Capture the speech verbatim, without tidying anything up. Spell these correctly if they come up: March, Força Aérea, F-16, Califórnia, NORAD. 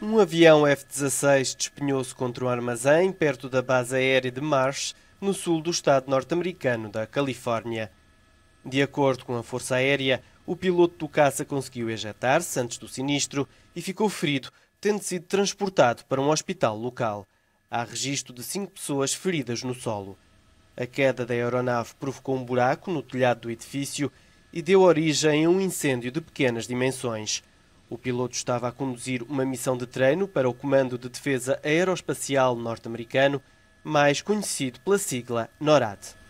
Um avião F dezasseis despenhou-se contra um armazém perto da base aérea de March, no sul do estado norte-americano da Califórnia. De acordo com a Força Aérea, o piloto do caça conseguiu ejetar-se antes do sinistro e ficou ferido, tendo sido transportado para um hospital local. Há registro de cinco pessoas feridas no solo. A queda da aeronave provocou um buraco no telhado do edifício e deu origem a um incêndio de pequenas dimensões. O piloto estava a conduzir uma missão de treino para o Comando de Defesa Aeroespacial Norte-Americano, mais conhecido pela sigla NORAD.